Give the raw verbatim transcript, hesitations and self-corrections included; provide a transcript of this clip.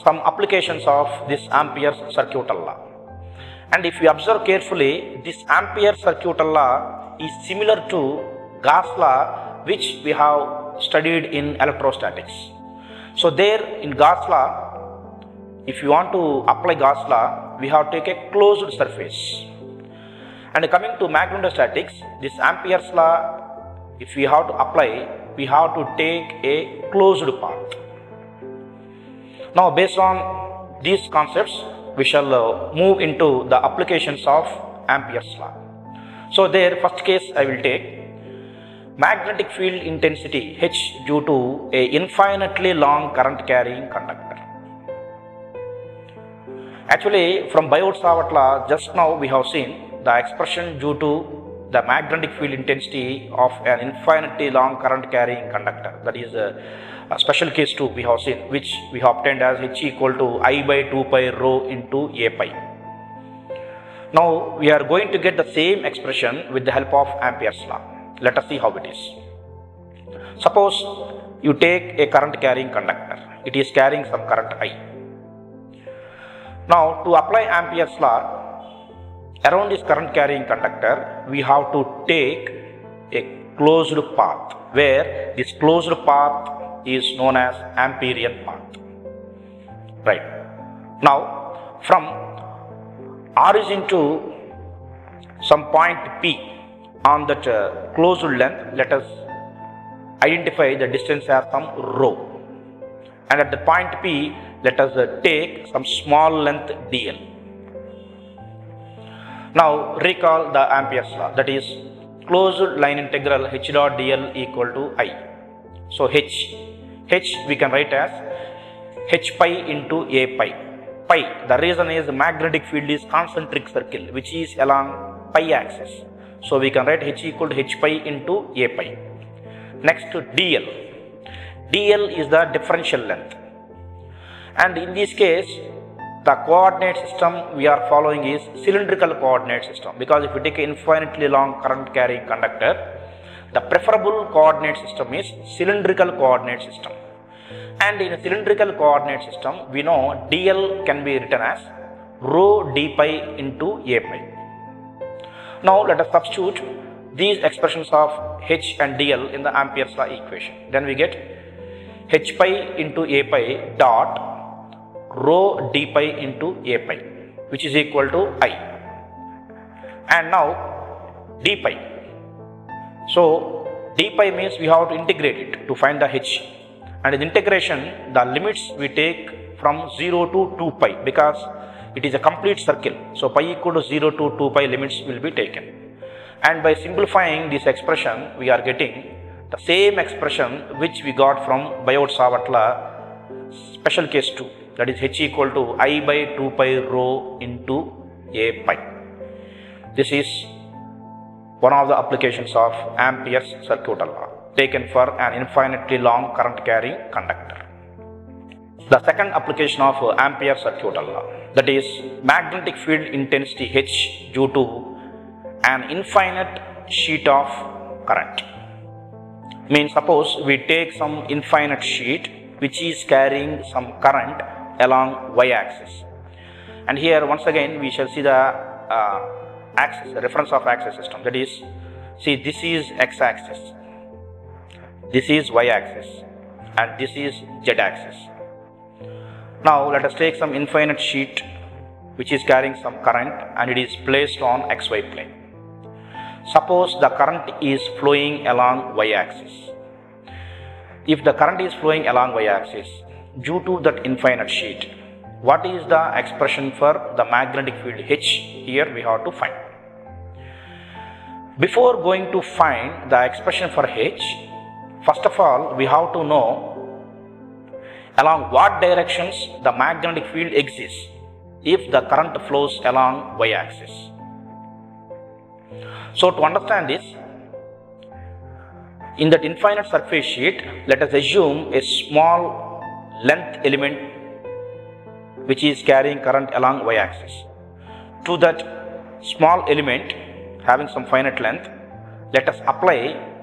Some applications of this Ampere's circuital law. And if you observe carefully, this Ampere's circuital law is similar to Gauss law, which we have studied in electrostatics. So there in Gauss law, if you want to apply Gauss law, we have to take a closed surface. And coming to magnetostatics, this Ampere's law, if we have to apply, we have to take a closed path. Now, based on these concepts, we shall uh, move into the applications of Ampere's law. So there, first case I will take magnetic field intensity H due to a infinitely long current carrying conductor. Actually, from Biot-Savart law, just now we have seen the expression due to the magnetic field intensity of an infinitely long current carrying conductor. That is uh, A special case two we have seen, which we have obtained as H equal to I by two pi rho into A pi. Now we are going to get the same expression with the help of Ampere's law. Let us see how it is. Suppose you take a current carrying conductor. It is carrying some current I. Now to apply Ampere's law around this current carrying conductor, we have to take a closed path, where this closed path is known as Amperean path. Right. Now from origin to some point P on that uh, closed length, let us identify the distance as some rho, and at the point P let us uh, take some small length dl. Now recall the Ampere's law, that is closed line integral h dot dl equal to I. So h H we can write as H pi into A pi. Pi, the reason is the magnetic field is concentric circle, which is along pi axis. So we can write H equal to H pi into A pi. Next to dl. dl is the differential length. And in this case, the coordinate system we are following is cylindrical coordinate system, because if we take an infinitely long current carrying conductor, the preferable coordinate system is cylindrical coordinate system, and in a cylindrical coordinate system we know dl can be written as rho d pi into A pi. Now let us substitute these expressions of h and dl in the Ampere's law equation. Then we get h pi into A pi dot rho d pi into A pi, which is equal to I. And now d pi. So d pi means we have to integrate it to find the h, and in integration the limits we take from zero to two pi, because it is a complete circle. So pi equal to zero to two pi limits will be taken, and by simplifying this expression we are getting the same expression which we got from Biot-Savart law special case two, that is h equal to I by two pi rho into A pi. This is one of the applications of Ampere's circuital law taken for an infinitely long current carrying conductor. The second application of Ampere's circuital law, that is magnetic field intensity H due to an infinite sheet of current. Means suppose we take some infinite sheet which is carrying some current along y axis, and here once again we shall see the uh, axis, reference of axis system. That is, see, this is x axis, this is y axis, and this is z axis. Now let us take some infinite sheet which is carrying some current, and it is placed on xy plane. Suppose the current is flowing along y axis. If the current is flowing along y axis due to that infinite sheet, what is the expression for the magnetic field H? Here we have to find. Before going to find the expression for H, first of all we have to know along what directions the magnetic field exists if the current flows along y axis. So to understand this, in that infinite surface sheet, let us assume a small length element which is carrying current along y-axis. To that small element having some finite length, let us apply